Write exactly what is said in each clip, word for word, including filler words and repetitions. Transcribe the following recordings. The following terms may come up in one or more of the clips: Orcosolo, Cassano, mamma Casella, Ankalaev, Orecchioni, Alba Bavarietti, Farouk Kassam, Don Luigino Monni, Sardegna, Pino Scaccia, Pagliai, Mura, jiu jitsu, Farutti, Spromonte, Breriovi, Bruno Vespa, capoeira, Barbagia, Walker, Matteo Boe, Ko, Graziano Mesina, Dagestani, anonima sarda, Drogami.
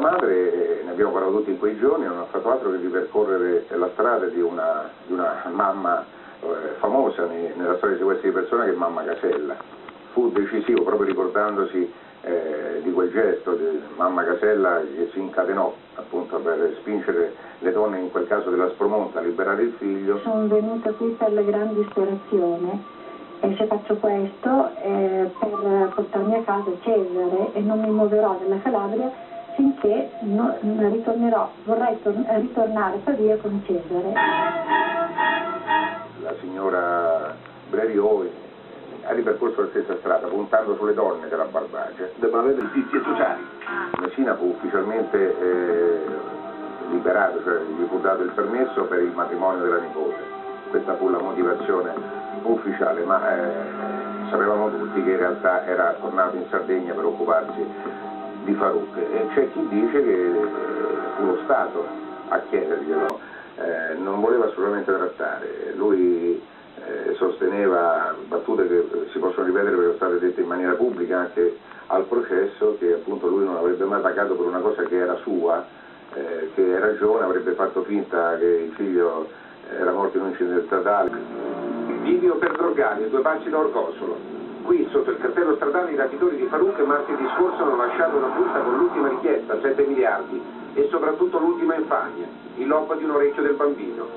madre, ne abbiamo parlato tutti in quei giorni, non ha fatto altro che ripercorrere la strada di una, di una mamma eh, famosa ne, nella storia di queste persone, che è mamma Casella. Fu decisivo, proprio ricordandosi eh, di quel gesto di mamma Casella che si incatenò appunto per spingere le donne, in quel caso della Spromonte, a liberare il figlio. Sono venuta qui per la gran disperazione. E se faccio questo eh, per portarmi a casa Cesare, e non mi muoverò dalla Calabria finché non ritornerò, vorrei ritornare per via con Cesare. La signora Breriovi ha ripercorso la stessa strada, puntando sulle donne della Barbagia. Devono avere giustizie sociali. Mesina fu ufficialmente eh, liberato, cioè gli fu dato il permesso per il matrimonio della nipote. Questa fu la motivazione ufficiale, ma eh, sapevamo tutti che in realtà era tornato in Sardegna per occuparsi di Farouk. E c'è chi dice che eh, fu lo Stato a chiederglielo, eh, non voleva assolutamente trattare. Lui eh, sosteneva battute che si possono ripetere perché sono state dette in maniera pubblica anche al processo, che appunto lui non avrebbe mai pagato per una cosa che era sua, eh, che era giovane, avrebbe fatto finta che il figlio era morto in un incidente stradale. Video per Drogami, due baci da Orcosolo. Qui, sotto il cartello stradale, i rapitori di Farouk martedì scorso hanno lasciato una busta con l'ultima richiesta, sette miliardi, e soprattutto l'ultima infamia, il lobo di un orecchio del bambino.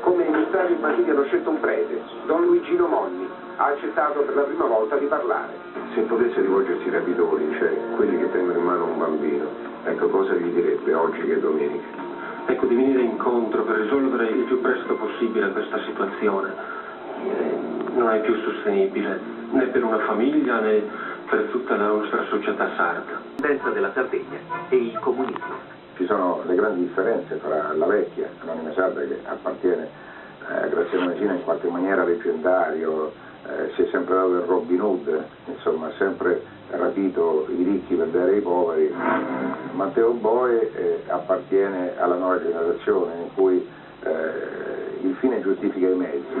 Come ministrare i bambini hanno scelto un prete, Don Luigino Monni, ha accettato per la prima volta di parlare. Se potesse rivolgersi ai rapitori, cioè quelli che tengono in mano un bambino, ecco cosa gli direbbe oggi che è domenica. Ecco, di venire incontro per risolvere il più presto possibile questa situazione eh, non è più sostenibile, né per una famiglia né per tutta la nostra società sarda. L'indipendenza della Sardegna e il comunismo. Ci sono le grandi differenze tra la vecchia anonima sarda, che appartiene a eh, Graziano Mesina, in qualche maniera leggendario, eh, si è sempre dato del Robin Hood, insomma, sempre rapito i ricchi per dare ai poveri. Matteo Boe eh, appartiene alla nuova generazione in cui eh, il fine giustifica i mezzi,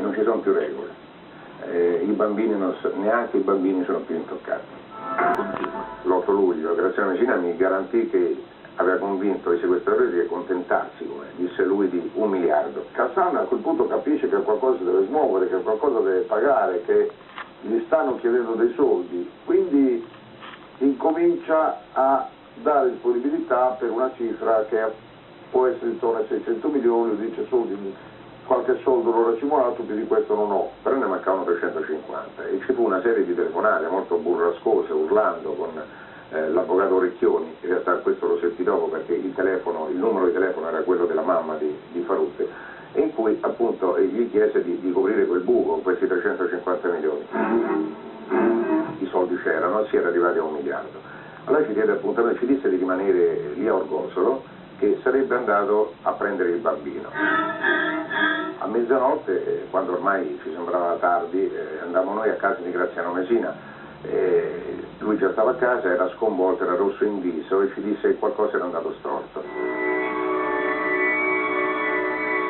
non ci sono più regole, eh, i bambini non so, neanche i bambini sono più intoccati. L'otto luglio Graziano Mesina mi garantì che aveva convinto i sequestratori di accontentarsi, come disse lui, di un miliardo. Cassano a quel punto capisce che qualcosa deve smuovere, che qualcosa deve pagare, che gli stanno chiedendo dei soldi, quindi incomincia a dare disponibilità per una cifra che può essere intorno ai seicento milioni, dice soldi, qualche soldo l'ho racimolato, più di questo non ho, però ne mancavano trecentocinquanta, e ci fu una serie di telefonate molto burrascose, urlando, con eh, l'avvocato Orecchioni. In realtà questo lo sentì dopo, perché il telefono, il numero di telefono era quello della mamma di, di Farutti, e in cui appunto gli chiese di, di coprire quel buco, questi trecentocinquanta milioni. I soldi c'erano, si era arrivati a un miliardo. Allora ci diede appuntamento, ci disse di rimanere lì a Orcosolo, che sarebbe andato a prendere il bambino. A mezzanotte, quando ormai ci sembrava tardi, andavamo noi a casa di Graziano Mesina. E lui già stava a casa, era sconvolto, era rosso in viso, e ci disse che qualcosa era andato storto.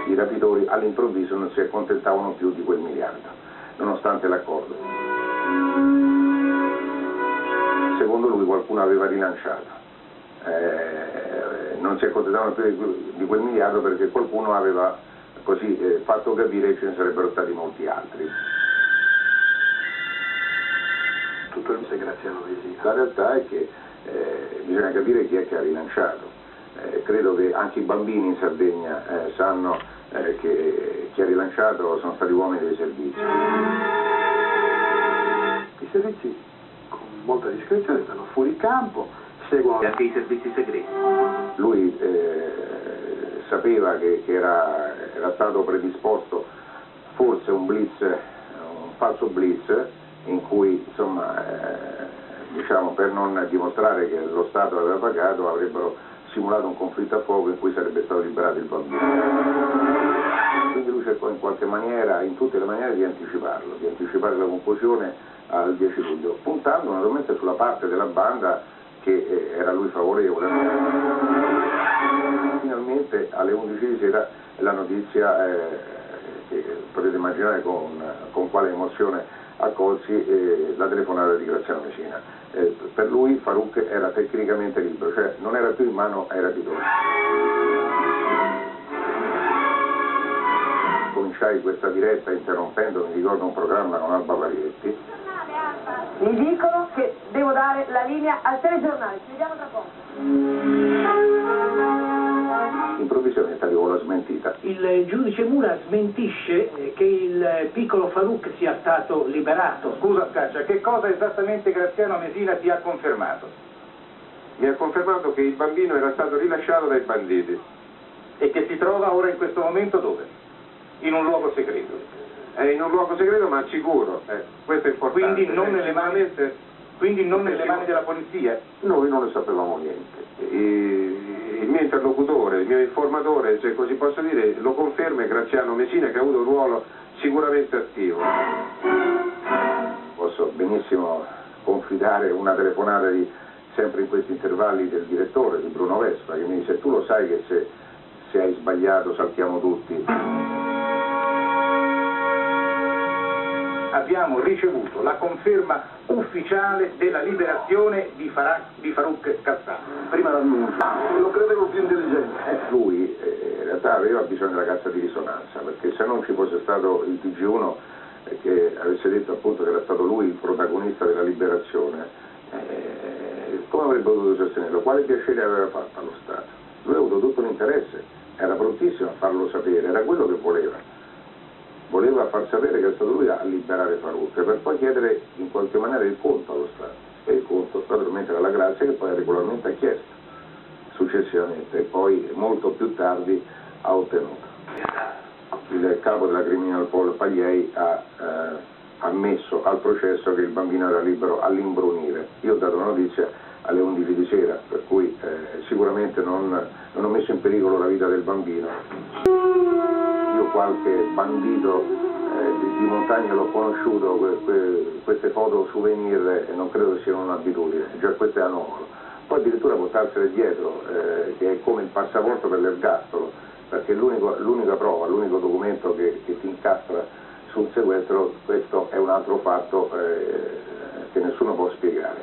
I rapitori all'improvviso non si accontentavano più di quel miliardo, nonostante l'accordo. Secondo lui qualcuno aveva rilanciato. Eh, non si accontentavano più di quel miliardo perché qualcuno aveva così eh, fatto capire che ce ne sarebbero stati molti altri. Tutto il Graziano Mesina. La realtà è che eh, bisogna capire chi è che ha rilanciato. Eh, credo che anche i bambini in Sardegna eh, sanno eh, che chi ha rilanciato sono stati uomini dei servizi. I servizi con molta discrezione stanno fuori campo, seguono anche i servizi segreti. Lui eh, sapeva che, che era, era stato predisposto forse un blitz, un falso blitz, in cui insomma eh, diciamo, per non dimostrare che lo Stato aveva pagato, avrebbero simulato un conflitto a fuoco in cui sarebbe stato liberato il bambino. Quindi lui cercò in qualche maniera, in tutte le maniere, di anticiparlo, di anticipare la conclusione al dieci luglio, puntando naturalmente sulla parte della banda che era lui favorevole. Finalmente alle undici di sera la notizia, eh, che potete immaginare con, con quale emozione accolsi eh, la telefonata di Graziano Mesina. Eh, per lui Farouk era tecnicamente libero, cioè non era più in mano ai rapitori. Cominciai questa diretta interrompendo, mi ricordo, un programma con Alba Bavarietti. Mi dicono che devo dare la linea al telegiornale, ci vediamo tra poco. Improvvisamente arrivò la smentita. Il giudice Mura smentisce che il piccolo Farouk sia stato liberato. Scusa Scaccia, che cosa esattamente Graziano Mesina ti ha confermato? Mi ha confermato che il bambino era stato rilasciato dai banditi e che si trova ora in questo momento dove? In un luogo segreto. È in un luogo segreto ma sicuro, eh, questo è importante. Quindi non eh, nelle mani, quindi non nelle mani della polizia? Noi non ne sapevamo niente. E, il mio interlocutore, il mio informatore, se così posso dire, lo conferma, Graziano Mesina, che ha avuto un ruolo sicuramente attivo. Posso benissimo confidare una telefonata di, sempre in questi intervalli, del direttore, di Bruno Vespa, che mi dice: tu lo sai che se, se hai sbagliato saltiamo tutti. Abbiamo ricevuto la conferma ufficiale della liberazione di, di Farouk Kassam. Prima l'annuncio, lo credevo più intelligente. Lui eh, in realtà aveva bisogno della cassa di risonanza, perché se non ci fosse stato il T G uno eh, che avesse detto appunto che era stato lui il protagonista della liberazione, eh, come avrebbe potuto sostenerlo? Quale piacere aveva fatto allo Stato? Lui ha avuto tutto l'interesse, era prontissimo a farlo sapere, era quello che voleva. Voleva far sapere che è stato lui a liberare Farouk, per poi chiedere in qualche maniera il conto allo Stato. E il conto naturalmente era la grazia, che poi regolarmente ha chiesto successivamente e poi molto più tardi ha ottenuto. Il capo della criminal Pol Pagliai ha eh, ammesso al processo che il bambino era libero all'imbrunire. Io ho dato una notizia alle undici di sera, per cui eh, sicuramente non, non ho messo in pericolo la vita del bambino. Qualche bandito eh, di, di montagna l'ho conosciuto, que, que, queste foto souvenir eh, non credo siano un'abitudine, già questo è anomalo. Poi addirittura portarsele dietro, eh, che è come il passaporto per l'ergastolo, perché l'unica prova, l'unico documento che, che ti incastra sul sequestro, questo è un altro fatto eh, che nessuno può spiegare.